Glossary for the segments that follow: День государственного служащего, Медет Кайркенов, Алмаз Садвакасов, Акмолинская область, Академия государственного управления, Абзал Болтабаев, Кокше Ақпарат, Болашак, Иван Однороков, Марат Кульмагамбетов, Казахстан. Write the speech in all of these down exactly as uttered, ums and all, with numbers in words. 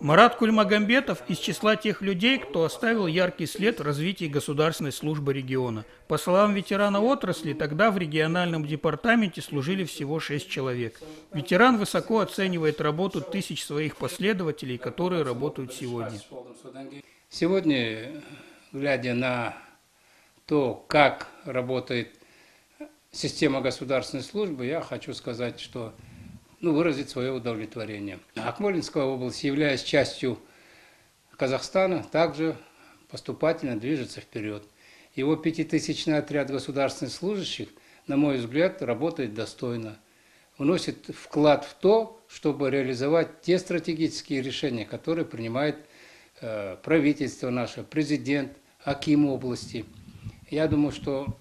Марат Кульмагамбетов из числа тех людей, кто оставил яркий след в развитии государственной службы региона. По словам ветерана отрасли, тогда в региональном департаменте служили всего шесть человек. Ветеран высоко оценивает работу тысяч своих последователей, которые работают сегодня. Сегодня, глядя на то, как работает система государственной службы, я хочу сказать, что ну, выразить свое удовлетворение. Акмолинская область, являясь частью Казахстана, также поступательно движется вперед. Его пятитысячный отряд государственных служащих, на мой взгляд, работает достойно. Вносит вклад в то, чтобы реализовать те стратегические решения, которые принимает э, правительство наше, президент, аким области. Я думаю, что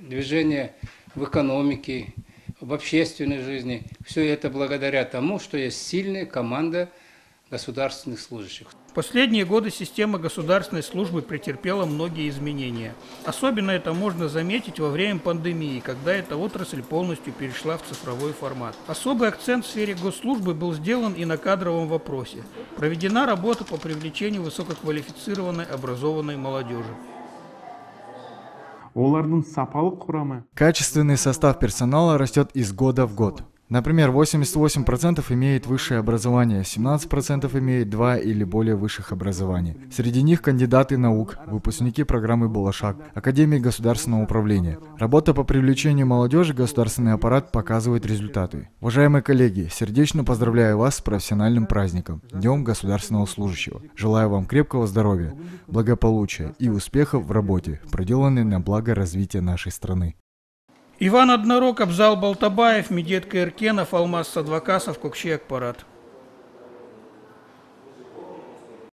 движение в экономике, в общественной жизни. Все это благодаря тому, что есть сильная команда государственных служащих. В последние годы система государственной службы претерпела многие изменения. Особенно это можно заметить во время пандемии, когда эта отрасль полностью перешла в цифровой формат. Особый акцент в сфере госслужбы был сделан и на кадровом вопросе. Проведена работа по привлечению высококвалифицированной образованной молодежи. Качественный состав персонала растет из года в год. Например, восемьдесят восемь процентов имеет высшее образование, семнадцать процентов имеет два или более высших образований. Среди них кандидаты наук, выпускники программы «Болашак», Академии государственного управления. Работа по привлечению молодежи в государственный аппарат показывает результаты. Уважаемые коллеги, сердечно поздравляю вас с профессиональным праздником, Днем государственного служащего. Желаю вам крепкого здоровья, благополучия и успехов в работе, проделанной на благо развития нашей страны. Иван Однороков, Абзал Болтабаев, Медет Кайркенов, Алмаз Садвакасов, Кокше Ақпарат.